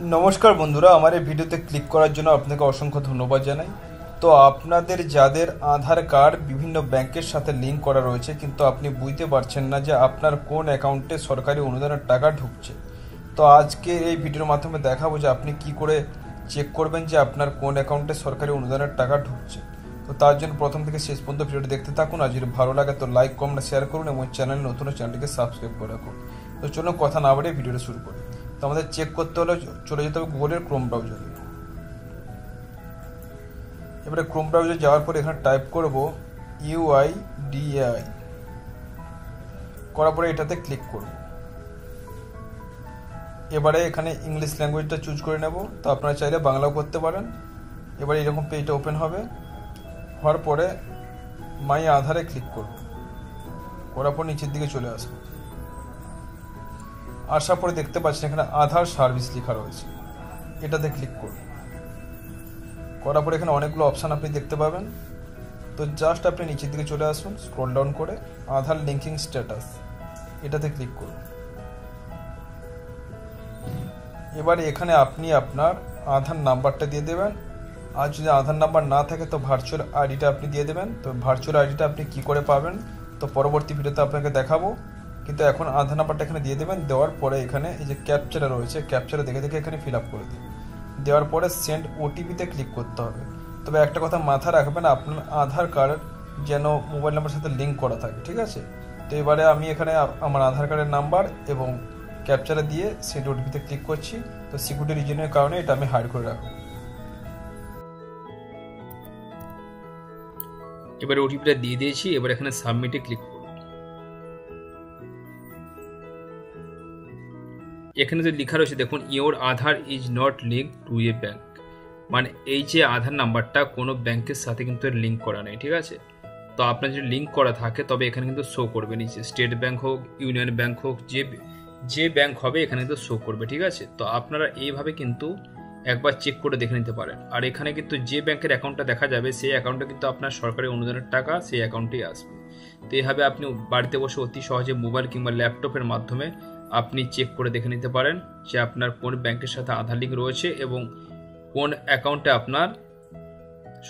नमस्कार बंधुरा हमारे भिडियोते क्लिक करार जोन्नो आपनाके असंख्य धन्यवाद जानाई। तो आपनादेर जादेर आधार कार्ड विभिन्न बैंकेर साथे लिंक करा रयेछे किन्तु आपनि बुझते पारछेन ना जे आपनार कोन अ্যাকাউন্টে सरकारी अनुदानेर टाका ढुकछे। तो आजकेर एई भिडियोर माध्यमे देखाबो जे आपनि कि करे चेक करबेन जे आपनार कोन अ্যাকাউন্টে सरकारी अनुदानेर टाका ढुकछे। तो तार जोन्नो प्रथम थेके शेष पर्यन्त भिडियोटी देखते थाकुन। आर जोदि भालो लागे तो लाइक कमेंट शेयर करुन एबं चैनेल नतुन चैनेलटिके सबस्क्राइब करे राखुन। तो चलुन कथा ना बाड़िये भिडियोटा शुरू करि। तो हमें चेक करते हमें चले जो गूगल क्रोम ब्राउजारे। क्रोम ब्राउजारे जाने टाइप करब UIDI करारे ये क्लिक करब। एबारे एखाने इंग्लिश लैंगुएजटा चूज कर नेब। तो अपना चाहले बांगलाओ करते पारेन। एबारे एरकम पेजटा ओपेन होबे। होवार परे माई आधारे क्लिक करब। करार पर नीचेर दिके चले आसब। आशा पर देखते पाच्छेन एखाने आधार सार्विस लेखा रयेछे, एटाते क्लिक करुन। करार पर एखाने अनेकगुलो अपशन आपनि देखते पाबेन। तो जस्ट आपनि नीचेर दिके चले आसुन, स्क्रल डाउन करे आधार लिंकिंग स्टेटास एटाते क्लिक करुन। एबार एखाने आपनि आपनार आधार नाम्बारटा दिये देबेन। आर जोदि आधार नाम्बार ना थाके तो भार्चुयाल आईडिटा आपनि दिये देबेन। तो भार्चुयाल आईडिटा आपनि कि करे पाबेन तो परबर्ती भिडियोते आपनाके देखाबो। किन्तु एखन आधार नम्बरटा एखाने दिये देबेन। देवार परे एखाने एई जे कैपचाटा रयेछे कैपचाटा देखे देखे एखाने फिल आप करे देबेन। देवार परे सेंड ओटीपीते क्लिक करते होबे। तबे एकटा कथा माथाय राखबेन आपनार आधार कार्ड जेन मोबाइल नम्बरेर साथे लिंक करा थाके, ठीक आछे। तो एबारे आमि एखाने आमार आधार कार्डेर नम्बर एबं कैपचाटा दिये सेंड ओटीपीते क्लिक करछि। तो सिकिउरिटी रिजनेर कारणे एटा आमि हाइड करे राखबो। एबारे ओटीपीटा दिये दियेछि। एबारे एखाने सबमिटे क्लिक करब। एखे जो लेखा रही है देखो your Aadhaar is not link to a bank, मान ये आधार नम्बर को बैंकर साथ लिंक करा नहीं, ठीक है। तो अपना जो लिंक करा था तब एखे क्योंकि शो कर नीचे स्टेट बैंक होक यूनियन बैंक होक जे बैंक है एखे क्योंकि शो कर, ठीक है। तो अपनारा ये क्यों एक बार चेक कर देखे नीते पर। और एखे क्योंकि जे बैंकर अ্যাকাউন্টটা देखा जाए से अ্যাকাউন্টে क्योंकि अपना सरकारी अनुदान टाका से अ্যাকাউন্টেই आसबे। तो ये अपनी बाड़ीते बसे अति सहजे मोबाइल किंबा लैपटपर माध्यमे अपनी चेक कर देखे नीते पारेन जे आपनार कोन बैंकेर साथे आधार लिंक रयेछे एबं कोन अ্যাকাউন্টে आपनार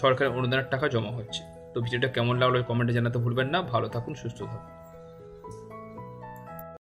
सरकारी अनुदानेर टाका जमा होच्छे। तो भिडियोटा केमन लागलो कमेंटे जानाते भुलबेन ना। भालो थाकुन, सुस्थ थाकुन।